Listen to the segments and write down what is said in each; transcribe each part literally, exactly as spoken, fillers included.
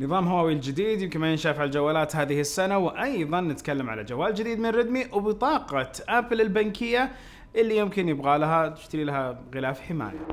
نظام هواوي الجديد يمكن ما ينشاف على الجوالات هذه السنة، وأيضا نتكلم على جوال جديد من ريدمي وبطاقة أبل البنكية اللي يمكن يبغى لها تشتري لها غلاف حماية.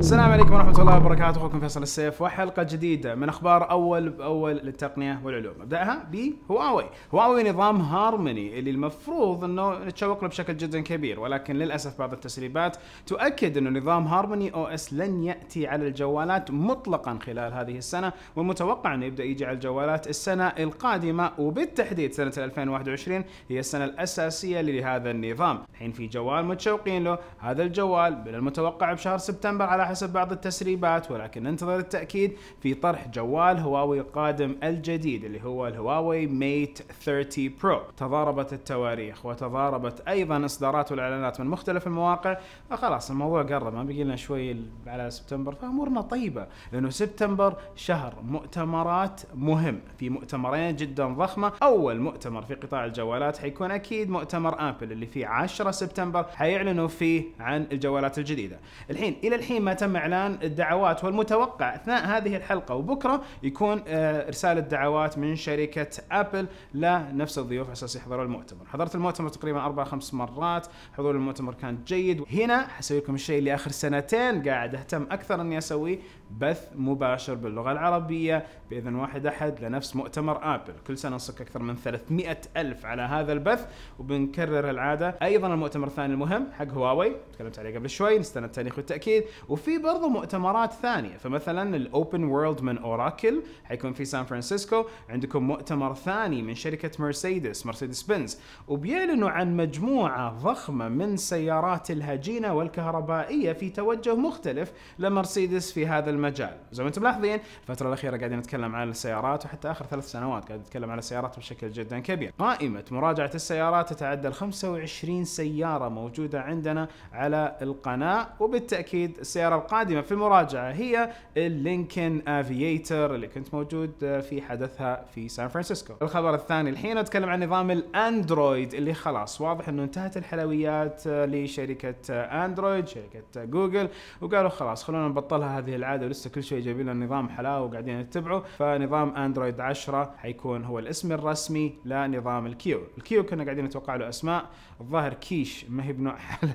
السلام عليكم ورحمة الله وبركاته، أخوكم فيصل السيف وحلقة جديدة من أخبار أول بأول للتقنية والعلوم. نبدأها بهواوي. هواوي نظام هارموني اللي المفروض أنه نتشوق له بشكل جدا كبير، ولكن للأسف بعض التسريبات تؤكد أنه نظام هارموني أو إس لن يأتي على الجوالات مطلقا خلال هذه السنة، والمتوقع أنه يبدأ يجي على الجوالات السنة القادمة، وبالتحديد سنة ألفين وواحد وعشرين هي السنة الأساسية لهذا النظام. الحين في جوال متشوقين له، هذا الجوال من المتوقع بشهر سبتمبر على حسب بعض التسريبات، ولكن ننتظر التأكيد في طرح جوال هواوي القادم الجديد اللي هو الهواوي ميت ثلاثين برو. تضاربت التواريخ وتضاربت أيضا إصدارات والإعلانات من مختلف المواقع، فخلاص الموضوع قرب، ما بقي لنا شوي على سبتمبر، فأمورنا طيبة، لأنه سبتمبر شهر مؤتمرات مهم، في مؤتمرين جدا ضخمة. أول مؤتمر في قطاع الجوالات حيكون أكيد مؤتمر آبل اللي في عشرة سبتمبر، حيعلنوا فيه عن الجوالات الجديدة. الحين إلى الحين ما تم إعلان الدعوات، والمتوقع أثناء هذه الحلقة وبكرة يكون إرسال دعوات من شركة أبل لنفس الضيوف على أساس يحضروا المؤتمر. حضرت المؤتمر تقريبا أربع خمس مرات، حضور المؤتمر كان جيد. هنا حسوي لكم الشيء اللي آخر سنتين قاعد أهتم أكثر إني أسويه، بث مباشر باللغة العربية بإذن واحد أحد لنفس مؤتمر أبل. كل سنة نصك أكثر من ثلاثمئة ألف على هذا البث، وبنكرر العادة. أيضا المؤتمر الثاني المهم حق هواوي تكلمت عليه قبل شوي، نستنى التاريخ والتأكيد. وفي برضه مؤتمرات ثانية، فمثلا الأوبن وورلد من أوراكل حيكون في سان فرانسيسكو، عندكم مؤتمر ثاني من شركة مرسيدس مرسيدس بنز، وبيعلنوا عن مجموعة ضخمة من سيارات الهجينة والكهربائية في توجه مختلف لمرسيدس في هذا المجال. زي ما انتم ملاحظين الفترة الأخيرة قاعدين نتكلم عن السيارات، وحتى آخر ثلاث سنوات قاعد نتكلم عن السيارات بشكل جدا كبير. قائمة مراجعة السيارات تتعدى ال خمسة وعشرين سيارة موجودة عندنا على القناة، وبالتأكيد السيارة القادمة في المراجعة هي اللينكن افييتر اللي كنت موجود في حدثها في سان فرانسيسكو. الخبر الثاني الحين اتكلم عن نظام الاندرويد اللي خلاص واضح انه انتهت الحلويات لشركة اندرويد، شركة جوجل، وقالوا خلاص خلونا نبطلها هذه العادة، ولسه كل شوي جايبين لنا نظام حلاوة وقاعدين نتبعه. فنظام اندرويد عشرة حيكون هو الاسم الرسمي لنظام الكيو. الكيو كنا قاعدين نتوقع له اسماء، الظاهر كيش ما هي بنوع حلا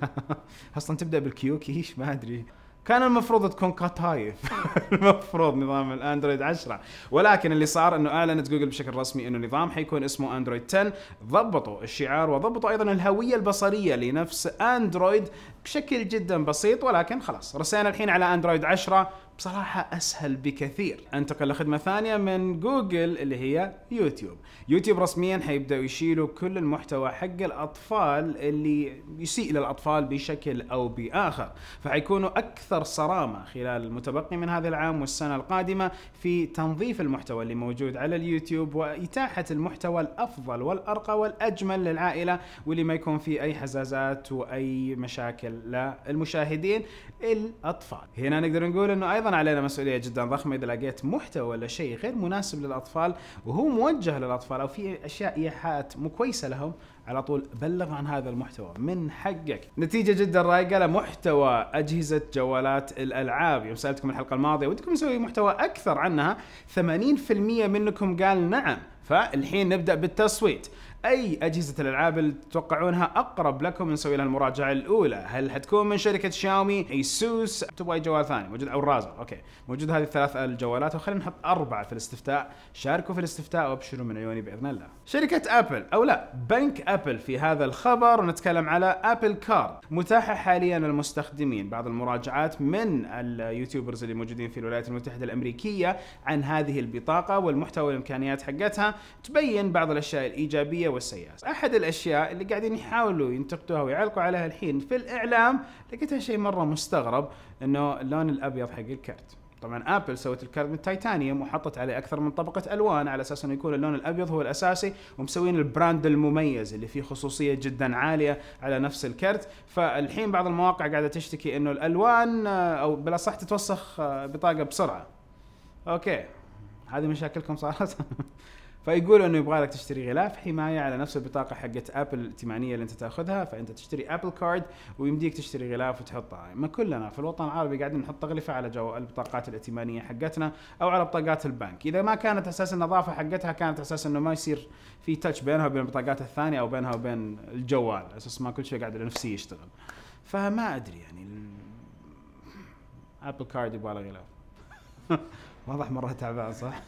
اصلا تبدا بالكيو، كيش ما ادري، كان المفروض تكون قطايف المفروض نظام الاندرويد عشرة. ولكن اللي صار انه اعلنت جوجل بشكل رسمي انه النظام حيكون اسمه اندرويد عشرة، ضبطوا الشعار وضبطوا ايضا الهويه البصريه لنفس اندرويد بشكل جدا بسيط. ولكن خلاص رسينا الحين على اندرويد عشرة، بصراحة أسهل بكثير. أنتقل لخدمة ثانية من جوجل اللي هي يوتيوب. يوتيوب رسميا حيبدأوا يشيلوا كل المحتوى حق الأطفال اللي يسيء للأطفال بشكل أو بآخر، فحيكونوا أكثر صرامة خلال المتبقي من هذا العام والسنة القادمة في تنظيف المحتوى اللي موجود على اليوتيوب، وإتاحة المحتوى الأفضل والأرقى والأجمل للعائلة، واللي ما يكون فيه أي حزازات وأي مشاكل للمشاهدين الأطفال. هنا نقدر نقول إنه أيضا علينا مسؤولية جدا ضخمة إذا لقيت محتوى ولا شيء غير مناسب للأطفال وهو موجه للأطفال أو فيه أشياء إيحاءات مو كويسة لهم، على طول بلغ عن هذا المحتوى، من حقك. نتيجة جدا رايقة لمحتوى أجهزة جوالات الألعاب. يوم سألتكم الحلقة الماضية ودكم نسوي محتوى أكثر عنها، ثمانين بالمئة منكم قال نعم، فالحين نبدأ بالتصويت. أي أجهزة الألعاب اللي تتوقعونها أقرب لكم نسوي لها المراجعة الأولى؟ هل حتكون من شركة شاومي، أيسوس، تبغى أي جوال ثاني موجود، أو رازر؟ أوكي، موجود هذه الثلاث الجوالات، وخلينا نحط أربعة في الاستفتاء. شاركوا في الاستفتاء وأبشروا من عيوني بإذن الله. شركة أبل أو لا، بنك أبل في هذا الخبر، ونتكلم على أبل كارد متاحة حاليا للمستخدمين. بعض المراجعات من اليوتيوبرز اللي موجودين في الولايات المتحدة الأمريكية عن هذه البطاقة والمحتوى والإمكانيات حقتها تبين بعض الأشياء الإيجابية والسياسة. أحد الأشياء اللي قاعدين يحاولوا ينتقدوها ويعلقوا عليها الحين في الإعلام، لقيتها شيء مرة مستغرب، إنه اللون الأبيض حق الكرت. طبعا أبل سوت الكرت من تيتانيوم وحطت عليه أكثر من طبقة ألوان على أساس إنه يكون اللون الأبيض هو الأساسي، ومسوين البراند المميز اللي فيه خصوصية جدا عالية على نفس الكرت. فالحين بعض المواقع قاعدة تشتكي إنه الألوان أو بلا صح تتوسخ بطاقة بسرعة. أوكي، هذه مشاكلكم صارت فيقولوا انه يبغى لك تشتري غلاف حمايه على نفس البطاقه حقت ابل الائتمانيه اللي انت تاخذها، فانت تشتري ابل كارد ويمديك تشتري غلاف وتحطه. يعني ما كلنا في الوطن العربي قاعدين نحط تغلفه على جو البطاقات الائتمانيه حقتنا او على بطاقات البنك، اذا ما كانت اساس النظافه حقتها كانت اساس انه ما يصير في تاتش بينها وبين البطاقات الثانيه او بينها وبين الجوال، اساس ما كل شيء قاعد على نفسي يشتغل. فما ادري يعني ابل كارد يبغى له غلاف. واضح مره تعبان صح؟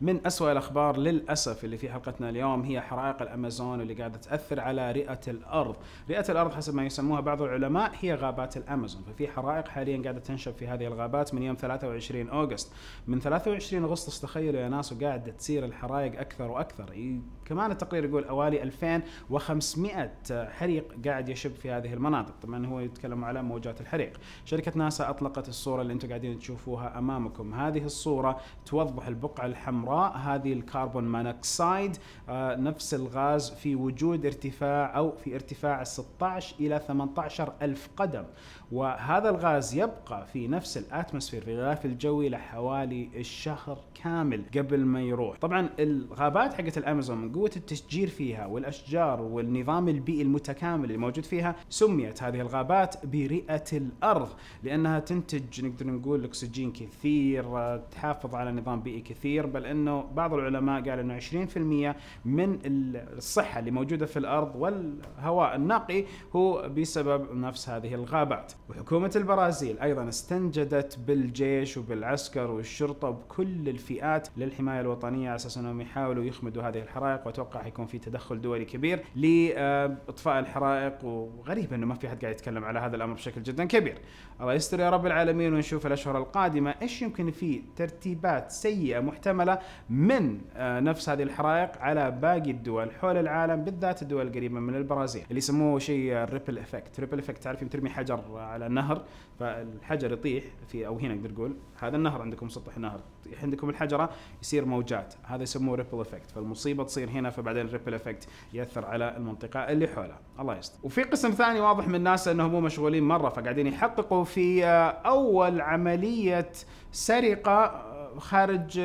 من أسوأ الأخبار للأسف اللي في حلقتنا اليوم هي حرائق الأمازون اللي قاعدة تأثر على رئة الأرض. رئة الأرض حسب ما يسموها بعض العلماء هي غابات الأمازون، ففي حرائق حاليا قاعدة تنشب في هذه الغابات من يوم ثلاثة وعشرين أغسطس. من ثلاثة وعشرين أغسطس تخيلوا يا ناس وقاعدة تصير الحرائق أكثر وأكثر، كمان التقرير يقول أوالي ألفين وخمسمئة حريق قاعد يشب في هذه المناطق. طبعا هو يتكلم على موجات الحريق. شركة ناسا أطلقت الصورة اللي أنتم قاعدين تشوفوها أمامكم، هذه الصورة توضح البقعة الحمراء هذه الكربون مونوكسيد آه نفس الغاز في وجود ارتفاع او في ارتفاع ستة عشر إلى ثمانية عشر ألف قدم، وهذا الغاز يبقى في نفس الاتموسفير في الغلاف الجوي لحوالي الشهر كامل قبل ما يروح. طبعا الغابات حقت الامازون من قوه التشجير فيها والاشجار والنظام البيئي المتكامل اللي موجود فيها سميت هذه الغابات برئه الارض، لانها تنتج نقدر نقول اكسجين كثير، تحافظ على نظام بيئي كثير، بل ان انه بعض العلماء قال انه عشرين بالمئة من الصحه اللي موجوده في الارض والهواء النقي هو بسبب نفس هذه الغابات. وحكومه البرازيل ايضا استنجدت بالجيش وبالعسكر والشرطه وبكل الفئات للحمايه الوطنيه على اساس انهم يحاولوا يخمدوا هذه الحرائق، واتوقع حيكون في تدخل دولي كبير لاطفاء الحرائق. وغريب انه ما في احد قاعد يتكلم على هذا الامر بشكل جدا كبير. الله يستر يا رب العالمين، ونشوف الاشهر القادمه ايش يمكن في ترتيبات سيئه محتمله من نفس هذه الحرائق على باقي الدول حول العالم، بالذات الدول القريبه من البرازيل اللي يسموه شيء الريبل افكت. الريبل افكت تعرف يوم ترمي حجر على النهر فالحجر يطيح في او هنا نقدر نقول هذا النهر عندكم سطح النهر يطيح عندكم الحجره يصير موجات، هذا يسموه ريبل افكت، فالمصيبه تصير هنا فبعدين الريبل افكت ياثر على المنطقه اللي حولها. الله يستر. وفي قسم ثاني واضح من ناسا انهم مو مشغولين مره، فقاعدين يحققوا في اول عمليه سرقه خارج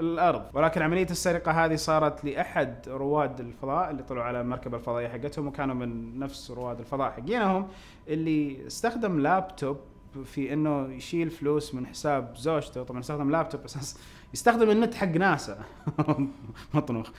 الارض، ولكن عمليه السرقه هذه صارت لاحد رواد الفضاء اللي طلعوا على المركبه الفضائيه حقتهم، وكانوا من نفس رواد الفضاء حقينهم اللي استخدم لابتوب في انه يشيل فلوس من حساب زوجته. طبعا استخدم لابتوب اساس يستخدم النت حق ناسا مطنوخ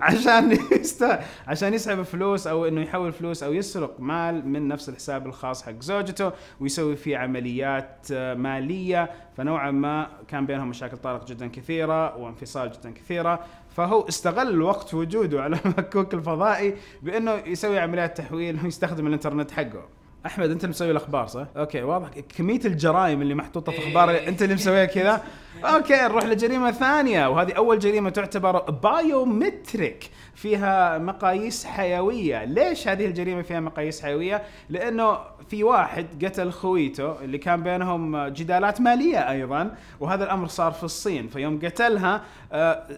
عشان يست... عشان يسحب فلوس او انه يحول فلوس او يسرق مال من نفس الحساب الخاص حق زوجته ويسوي فيه عمليات ماليه. فنوعا ما كان بينهم مشاكل طارق جدا كثيره وانفصال جدا كثيره، فهو استغل الوقت وجوده على المكوك الفضائي بانه يسوي عمليات تحويل ويستخدم الانترنت حقه. احمد انت اللي مسوي الاخبار صح؟ اوكي واضح كميه الجرائم اللي محطوطه في اخبار انت اللي مسويها كذا. اوكي نروح لجريمه ثانيه، وهذه اول جريمه تعتبر بايومتريك فيها مقاييس حيويه. ليش هذه الجريمه فيها مقاييس حيويه؟ لانه في واحد قتل خويته اللي كان بينهم جدالات ماليه ايضا، وهذا الامر صار في الصين. فيوم قتلها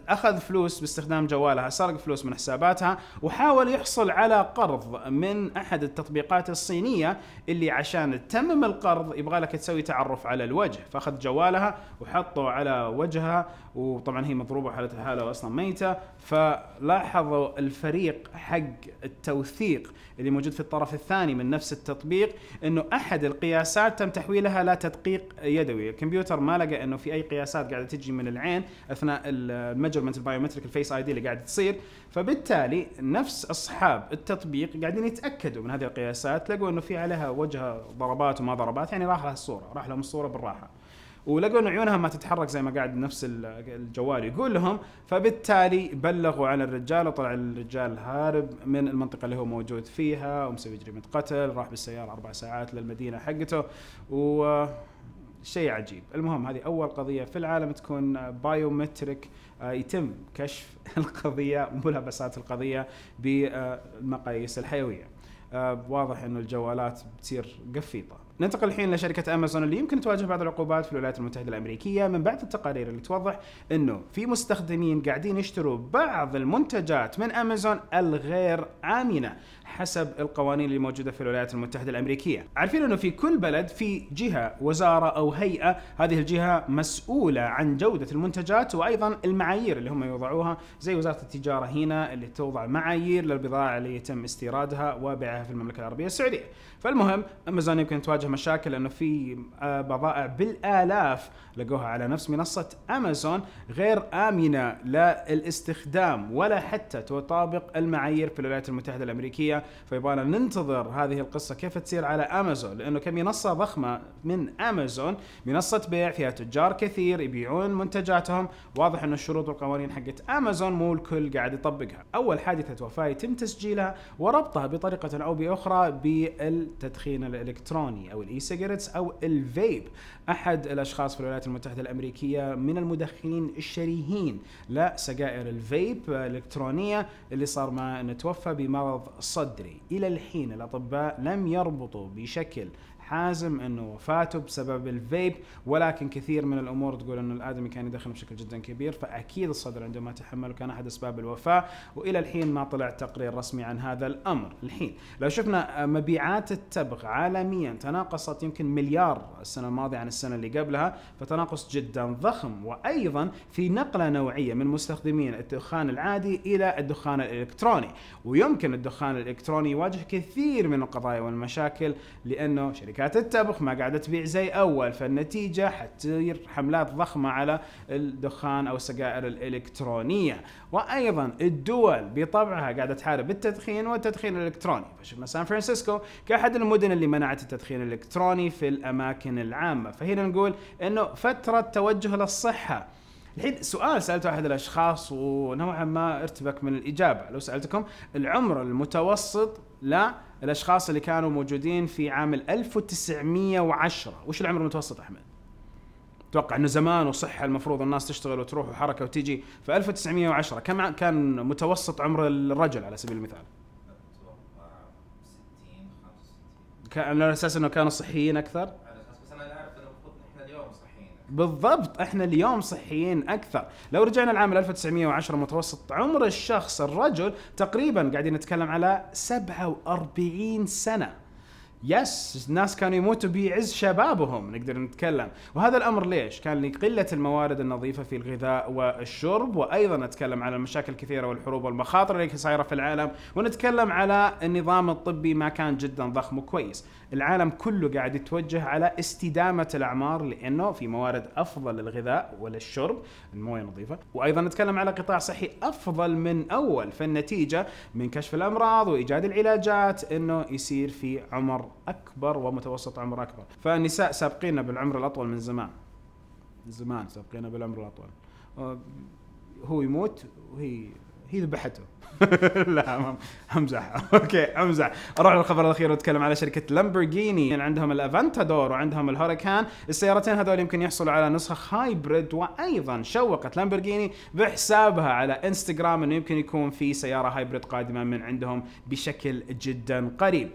اخذ فلوس باستخدام جوالها، سرق فلوس من حساباتها وحاول يحصل على قرض من احد التطبيقات الصينيه اللي عشان تتمم القرض يبغى لك تسوي تعرف على الوجه، فاخذ جوالها وحطه على وجهها، وطبعا هي مضروبه حالتها حاله اصلا ميته. فلاحظوا الفريق حق التوثيق اللي موجود في الطرف الثاني من نفس التطبيق انه احد القياسات تم تحويلها لا تدقيق يدوي، الكمبيوتر ما لقى انه في اي قياسات قاعده تجي من العين اثناء الميجرمنت البايومتريك الفيس اي دي اللي قاعده تصير، فبالتالي نفس اصحاب التطبيق قاعدين يتاكدوا من هذه القياسات، لقوا انه في عليها وجه ضربات وما ضربات، يعني راح لها الصوره، راح لهم الصوره بالراحه، ولقوا ان عيونها ما تتحرك زي ما قاعد نفس الجوال يقول لهم، فبالتالي بلغوا عن الرجال وطلع الرجال هارب من المنطقه اللي هو موجود فيها ومسوي جريمه قتل، راح بالسياره اربع ساعات للمدينه حقته و شيء عجيب. المهم هذه اول قضيه في العالم تكون بايومتريك يتم كشف القضيه وملابسات القضيه بالمقاييس الحيويه. واضح انه الجوالات بتصير قفيطه ننتقل الحين لشركة أمازون اللي يمكن تواجه بعض العقوبات في الولايات المتحدة الأمريكية من بعد التقارير اللي توضح أنه في مستخدمين قاعدين يشتروا بعض المنتجات من أمازون الغير آمنة حسب القوانين اللي موجودة في الولايات المتحدة الأمريكية. عارفين أنه في كل بلد في جهة وزارة أو هيئة، هذه الجهة مسؤولة عن جودة المنتجات وأيضا المعايير اللي هم يوضعوها، زي وزارة التجارة هنا اللي توضع معايير للبضائع اللي يتم استيرادها وبيعها في المملكة العربية السعودية. فالمهم أمازون يمكن تواجه مشاكل لأنه في بضائع بالآلاف لقوها على نفس منصة أمازون غير آمنة للاستخدام ولا حتى تطابق المعايير في الولايات المتحدة الأمريكية. فيبغانا ننتظر هذه القصة كيف تصير على أمازون، لأنه كمنصة ضخمة من أمازون، منصة بيع فيها تجار كثير يبيعون منتجاتهم، واضح أن الشروط والقوانين حقت أمازون مو الكل قاعد يطبقها. أول حادثة وفاة يتم تسجيلها وربطها بطريقة أو بأخرى بالتدخين الإلكتروني أو الإي سيجارتس أو الفيب. أحد الأشخاص في الولايات المتحدة الأمريكية من المدخنين الشريهين لسجائر الفيب الإلكترونية اللي صار معه أنه توفى بمرض صدري. إلى الحين الأطباء لم يربطوا بشكل حازم انه وفاته بسبب الفيب، ولكن كثير من الامور تقول انه الادمي كان يدخن بشكل جدا كبير، فاكيد الصدر عنده ما تحمله كان احد اسباب الوفاه، والى الحين ما طلع تقرير رسمي عن هذا الامر. الحين لو شفنا مبيعات التبغ عالميا تناقصت يمكن مليار السنه الماضيه عن السنه اللي قبلها، فتناقص جدا ضخم، وايضا في نقله نوعيه من مستخدمين الدخان العادي الى الدخان الالكتروني. ويمكن الدخان الالكتروني يواجه كثير من القضايا والمشاكل لانه شركة شركات التبغ ما قاعدة تبيع زي أول، فالنتيجة حتصير حملات ضخمة على الدخان أو السجائر الإلكترونية. وأيضا الدول بطبعها قاعدة تحارب التدخين والتدخين الإلكتروني، فشفنا سان فرانسيسكو كأحد المدن اللي منعت التدخين الإلكتروني في الأماكن العامة. فهنا نقول أنه فترة توجه للصحة. الحين سؤال سألته أحد الأشخاص ونوعا ما ارتبك من الإجابة، لو سألتكم العمر المتوسط لا الأشخاص اللي كانوا موجودين في عام ألف وتسعمية وعشرة، وش العمر المتوسط أحمد؟ أتوقع أنه زمان وصحة المفروض الناس تشتغل وتروح وحركة وتيجي، ف ألف وتسعمية وعشرة كم كان متوسط عمر الرجل على سبيل المثال؟ أتوقع ستين خمسة وستين. على أساس أنه كانوا صحيين أكثر؟ بالضبط، احنا اليوم صحيين اكثر. لو رجعنا لعام ألف وتسعمية وعشرة متوسط عمر الشخص الرجل تقريبا قاعدين نتكلم على سبعة وأربعين سنة. يس، الناس كانوا يموتوا بعز شبابهم نقدر نتكلم. وهذا الامر ليش؟ كان لقله الموارد النظيفه في الغذاء والشرب، وايضا نتكلم على المشاكل الكثيره والحروب والمخاطر اللي صايره في العالم، ونتكلم على النظام الطبي ما كان جدا ضخم وكويس. العالم كله قاعد يتوجه على استدامه الاعمار لانه في موارد افضل للغذاء وللشرب، المويه نظيفه، وايضا نتكلم على قطاع صحي افضل من اول. فالنتيجه من كشف الامراض وايجاد العلاجات انه يصير في عمر أكبر ومتوسط عمر أكبر. فالنساء سابقيننا بالعمر الأطول من زمان، زمان سابقيننا بالعمر الأطول. هو يموت وهي هي ذبحته. لا امزح، اوكي امزح. اروح للخبر الاخير واتكلم على شركه لامبورغيني، يعني عندهم الافنتادور وعندهم الهوريكان. السيارتين هذول يمكن يحصلوا على نسخ هايبريد، وايضا شوقت لامبورغيني بحسابها على انستغرام انه يمكن يكون في سياره هايبريد قادمه من عندهم بشكل جدا قريب.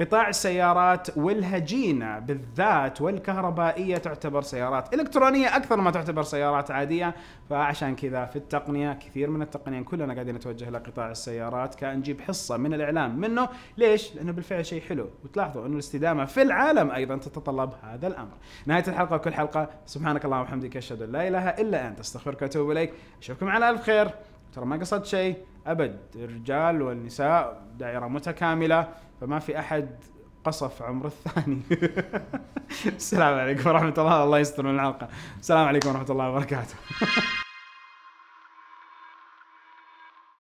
قطاع السيارات والهجينة بالذات والكهربائية تعتبر سيارات إلكترونية أكثر ما تعتبر سيارات عادية، فعشان كذا في التقنية كثير من التقنية كلنا قاعدين نتوجه لقطاع السيارات كأن نجيب حصة من الإعلام منه. ليش؟ لأنه بالفعل شيء حلو، وتلاحظوا أنه الاستدامة في العالم أيضا تتطلب هذا الأمر. نهاية الحلقة وكل حلقة، سبحانك اللهم وبحمدك، أشهد أن لا إله إلا أنت، أستغفرك وأتوب إليك. أشوفكم على ألف خير. ترى ما قصدت شيء أبد، الرجال والنساء دائرة متكاملة، فما في أحد قصف عمر الثاني. السلام عليكم ورحمة الله، الله يستر من الحلقة. السلام عليكم ورحمة الله وبركاته.